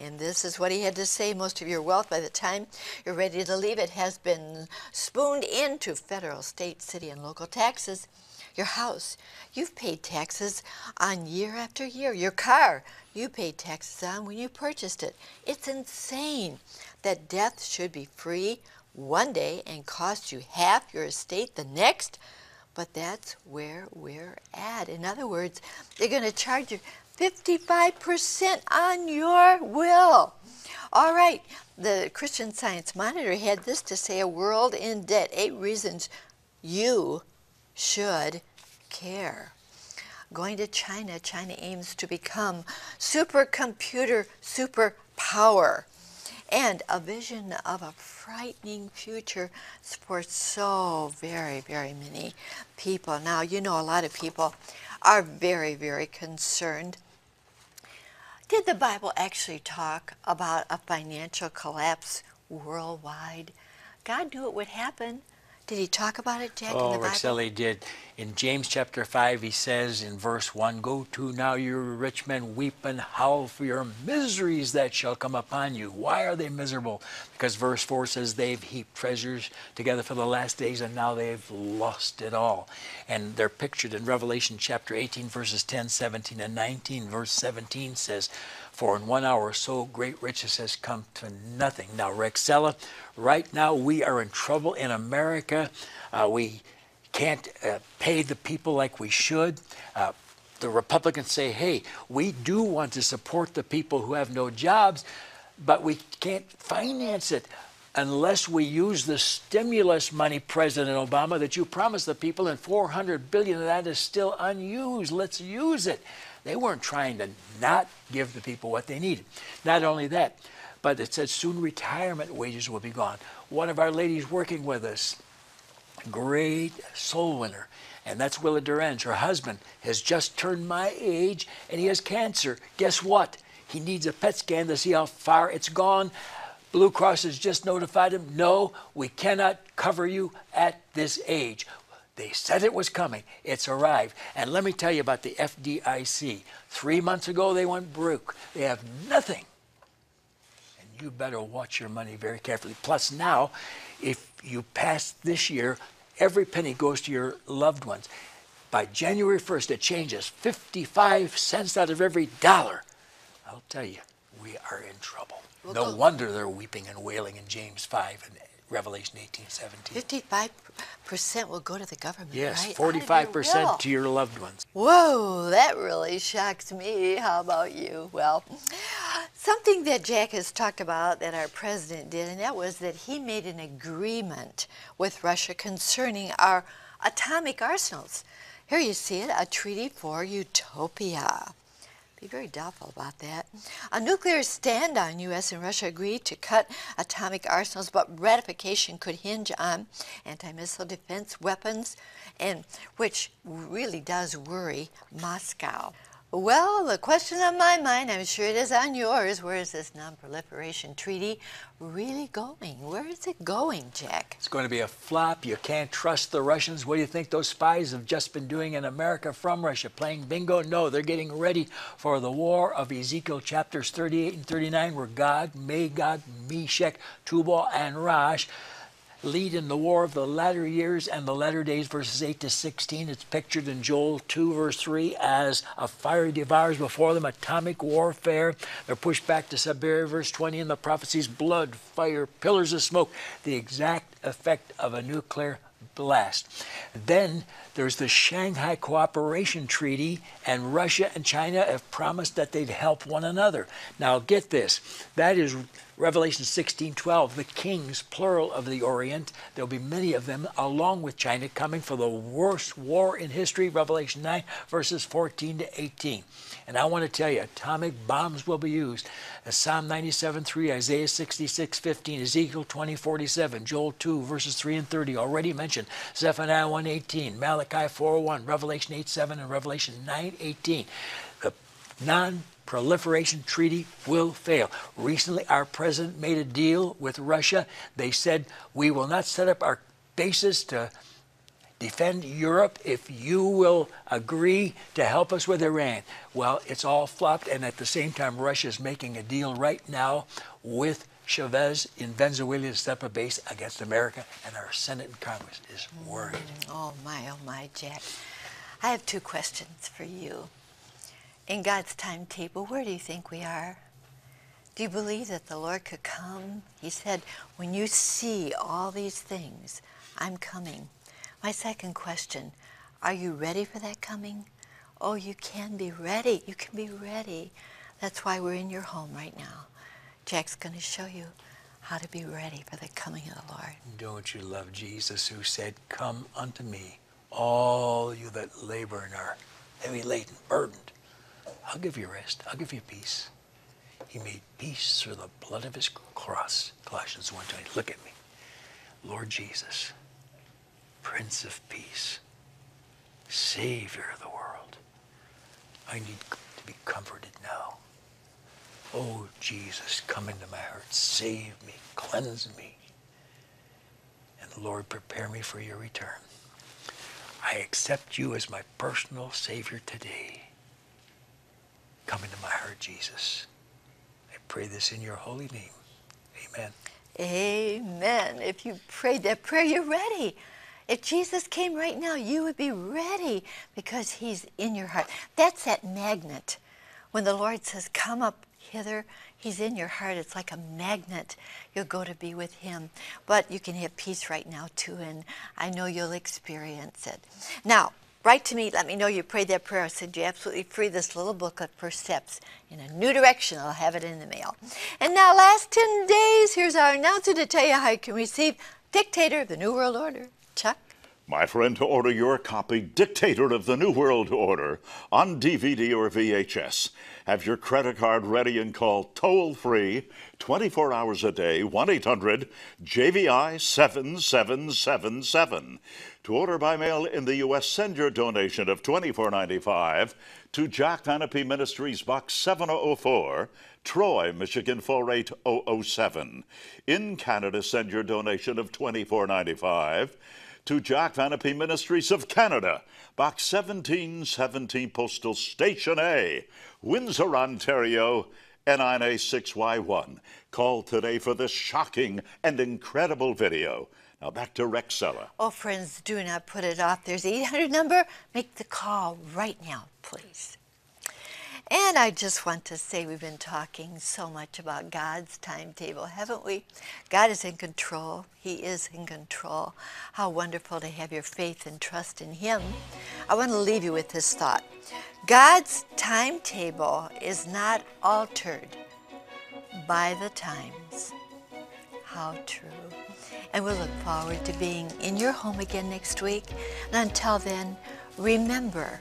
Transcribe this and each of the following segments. And this is what he had to say. Most of your wealth, by the time you're ready to leave it, has been spooned into federal, state, city, and local taxes. Your house, you've paid taxes on year after year. Your car, you paid taxes on when you purchased it. It's insane that death should be free one day and cost you half your estate the next. But that's where we're at. In other words, they're going to charge you 55% on your will. All right, the Christian Science Monitor had this to say: a world in debt, 8 reasons you should care. Going to China, China aims to become supercomputer superpower, and a vision of a frightening future for so very, very many people. Now, you know, a lot of people are very, very concerned. Did the Bible actually talk about a financial collapse worldwide? God knew it would happen. Did he talk about it, Jack, in the Bible? Rexella, he did. In James chapter 5, he says in verse 1, "Go to now, you rich men, weep and howl for your miseries that shall come upon you." Why are they miserable? Because verse 4 says they've heaped treasures together for the last days, and now they've lost it all. And they're pictured in Revelation chapter 18, verses 10, 17, and 19. Verse 17 says, "For in 1 hour so great riches has come to nothing." Now, Rexella, right now we are in trouble in America. We can't pay the people like we should. The Republicans say, hey, we do want to support the people who have no jobs, but we can't finance it unless we use the stimulus money, President Obama, that you promised the people, and $400 billion of that is still unused. Let's use it. They weren't trying to not give the people what they needed. Not only that, but it said soon retirement wages will be gone. One of our ladies working with us, great soul winner, and that's Willa Durange. Her husband has just turned my age, and he has cancer. Guess what? He needs a PET scan to see how far it's gone. Blue Cross has just notified him, no, we cannot cover you at this age. They said it was coming. It's arrived. And let me tell you about the FDIC. 3 months ago, they went broke. They have nothing. And you better watch your money very carefully. Plus now, if you pass this year, every penny goes to your loved ones. By January 1st, it changes 55 cents out of every dollar. I'll tell you, we are in trouble. Well, no wonder they're weeping and wailing in James 5 and Revelation 18:17. 55% will go to the government, yes, right? 45% to your loved ones. Whoa, that really shocks me. How about you? Well, something that Jack has talked about that our president did, and that was that he made an agreement with Russia concerning our atomic arsenals. Here you see it, a treaty for utopia. Be very doubtful about that. A nuclear stand-down, U.S. and Russia agreed to cut atomic arsenals, but ratification could hinge on anti-missile defense weapons, and which really does worry Moscow. Well, the question on my mind, I'm sure it is on yours, where is this non-proliferation treaty really going? Where is it going, Jack? It's going to be a flop. You can't trust the Russians. What do you think those spies have just been doing in America from Russia? Playing bingo? No, they're getting ready for the war of Ezekiel chapters 38 and 39, where God, Magog, Meshach, Tubal, and Rosh lead in the war of the latter years and the latter days, verses 8 to 16. It's pictured in Joel 2, verse 3, as a fire devours before them, atomic warfare. They're pushed back to Siberia, verse 20, in the prophecies, blood, fire, pillars of smoke, the exact effect of a nuclear blast. Then there's the Shanghai Cooperation Treaty, and Russia and China have promised that they'd help one another. Now get this, that is Revelation 16:12, the kings, plural, of the Orient. There'll be many of them, along with China, coming for the worst war in history, Revelation 9, verses 14 to 18. And I want to tell you, atomic bombs will be used. Psalm 97:3, Isaiah 66:15, Ezekiel 20:47, Joel 2, verses 3 and 30, already mentioned, Zephaniah 1:18, Malachi 4:1, Revelation 8:7, and Revelation 9:18. The non-proliferation treaty will fail. Recently, our president made a deal with Russia. They said, we will not set up our bases to defend Europe if you will agree to help us with Iran. Well, it's all flopped, and at the same time, Russia's making a deal right now with Chavez in Venezuela to set up a base against America, and our Senate and Congress is worried. Oh my, Jack. I have two questions for you. In God's timetable, where do you think we are? Do you believe that the Lord could come? He said, when you see all these things, I'm coming. My second question, are you ready for that coming? Oh, you can be ready. You can be ready. That's why we're in your home right now. Jack's going to show you how to be ready for the coming of the Lord. Don't you love Jesus, who said, come unto me, all you that labor and are heavy laden, burdened. I'll give you rest. I'll give you peace. He made peace through the blood of his cross. Colossians 1:20. Look at me. Lord Jesus, Prince of Peace, Savior of the world, I need to be comforted now. Oh, Jesus, come into my heart. Save me. Cleanse me. And, Lord, prepare me for your return. I accept you as my personal Savior today. Come into my heart, Jesus. I pray this in your holy name. Amen. Amen. If you prayed that prayer, you're ready. If Jesus came right now, you would be ready because he's in your heart. That's that magnet. When the Lord says, come up hither, he's in your heart. It's like a magnet. You'll go to be with him. But you can have peace right now, too, and I know you'll experience it. Now, write to me. Let me know you prayed that prayer. I said you're absolutely free. This little booklet, First Steps in a New Direction. I'll have it in the mail. And now, last 10 days, here's our announcer to tell you how you can receive Dictator of the New World Order. Chuck? My friend, to order your copy, Dictator of the New World Order, on DVD or VHS, have your credit card ready and call toll-free 24 hours a day, 1-800-JVI-7777. To order by mail in the U.S., send your donation of $24.95 to Jack Hanopy Ministries, Box 7004, Troy, Michigan 48007. In Canada, send your donation of $24.95. to Jack Van Impe Ministries of Canada, Box 1717, Postal Station A, Windsor, Ontario, NINA 6Y1. Call today for this shocking and incredible video. Now back to Rexella. Oh, friends, do not put it off. There's the 800 number. Make the call right now, please. And I just want to say we've been talking so much about God's timetable, haven't we? God is in control. He is in control. How wonderful to have your faith and trust in him. I want to leave you with this thought. God's timetable is not altered by the times. How true. And we'll look forward to being in your home again next week. And until then, remember,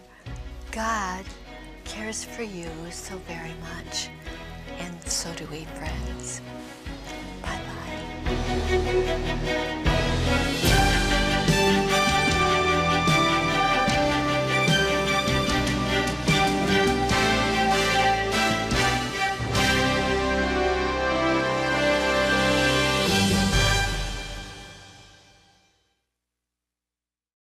God cares for you so very much, and so do we, friends.